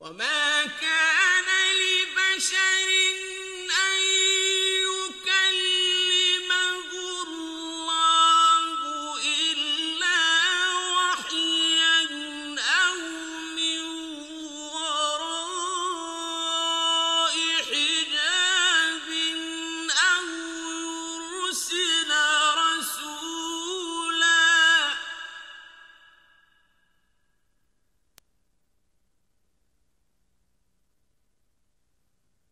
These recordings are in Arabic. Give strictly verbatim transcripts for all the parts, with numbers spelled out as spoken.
وما كان لبشر أن يكلمه الله إلا وحيا أو من وراء حجاب أو يرسل رسولا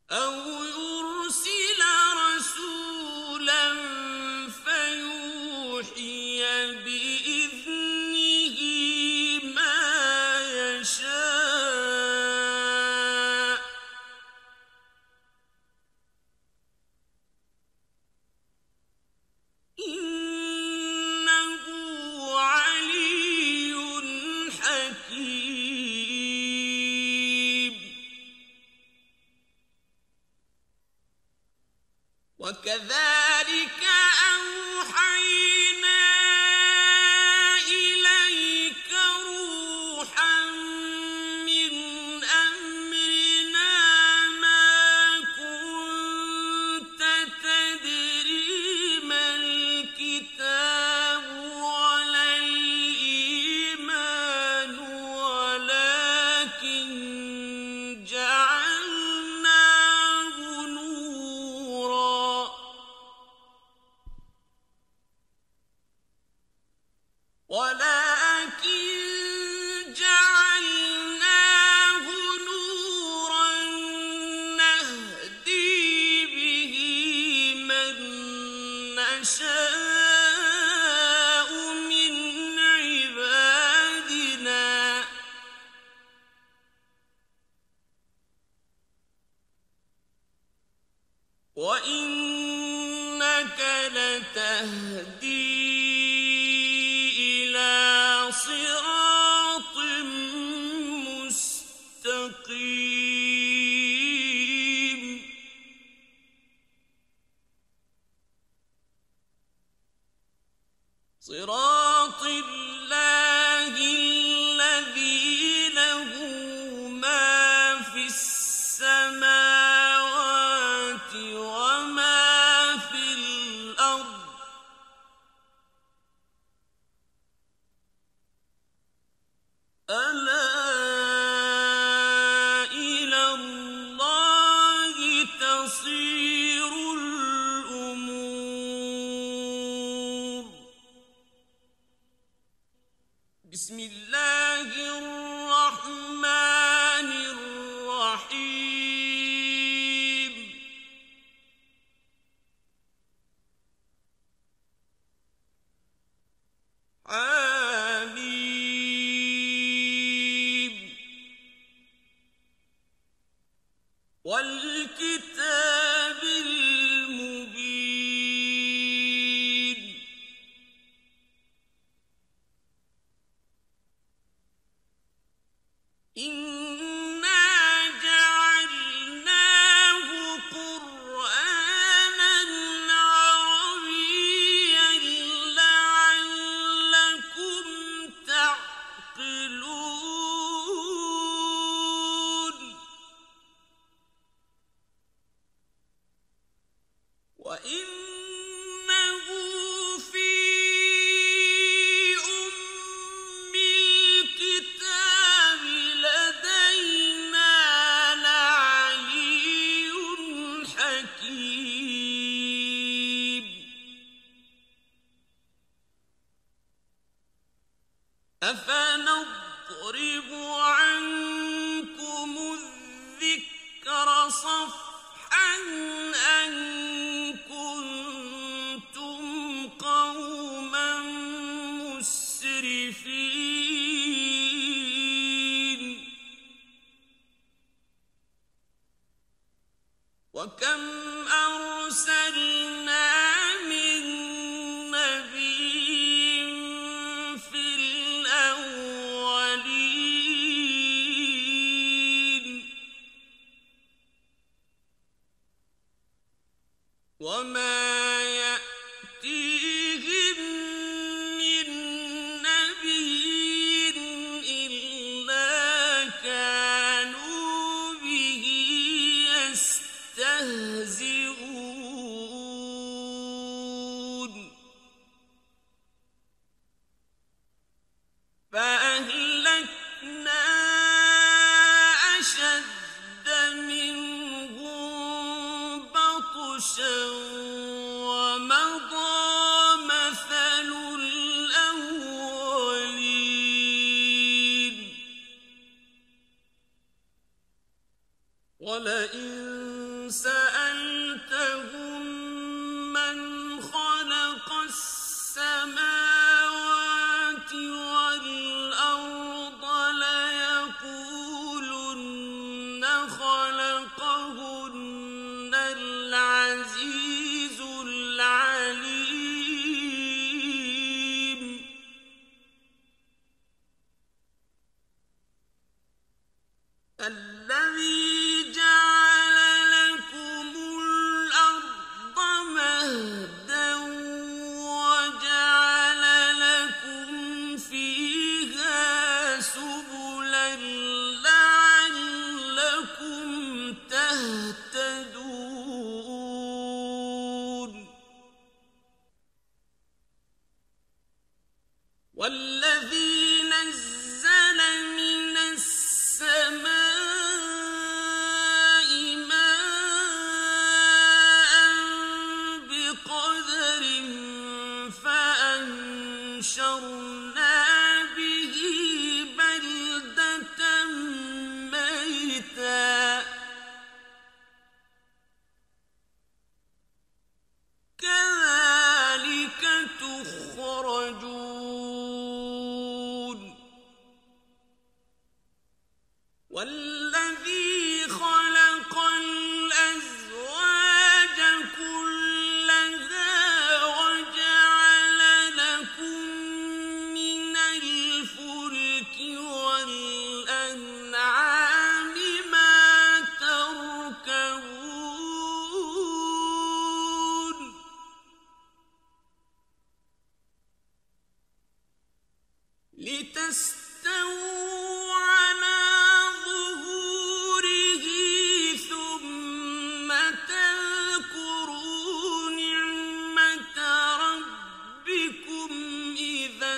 أو يرسل رسولا فيوحي بإذنه ما يشاء إنه علي حكيم. وكذلك أوحينا إليك روحا من أمرنا ما كنت تدري ما الكتاب ولا الإيمان ولكن جعلناه نورا ولكن جعلناه نورا نهدي به من نشاء من عبادنا وإنك لتهدي إلى صراط مستقيم. صراط الله الذي له ما في السماوات وما في الأرض ألا إلى الله تصير الأمور. بسم الله الرحمن الرحيم حم والكتاب المبين إنا جعلناه قرآنا عربيا لعلكم تعقلون. وإنه في أم الكتاب لدينا لعلي حكيم. أفنضرب عنكم الذكر صفحا أن كنتم قوما مسرفين. وكم أرسلنا من نبي في الأولين وما يأتيهم من نبي إلا كانوا ولئن سألتهم من خلق السماوات والأرض ليقولن خلقهن العزيز العليم.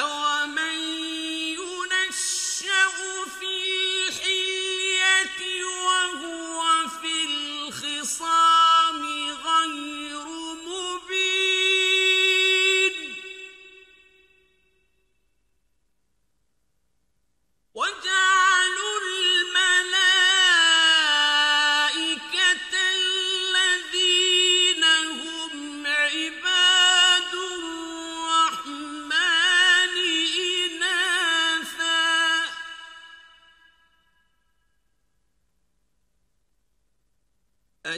أو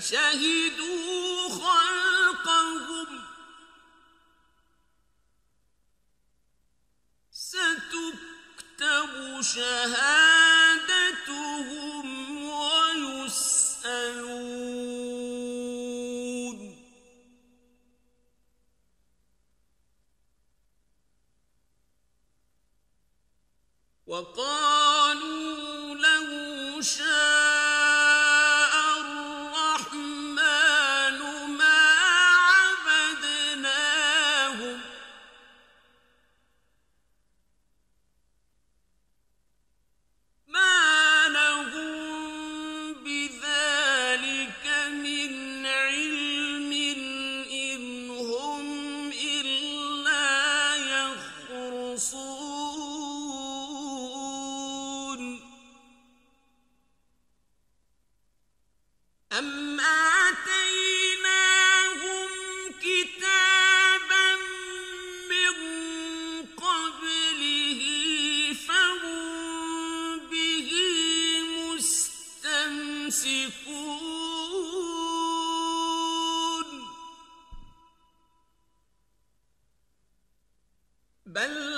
فشهدوا خلقهم ستكتب شهادتهم ويسألون وقالوا لو شاء بل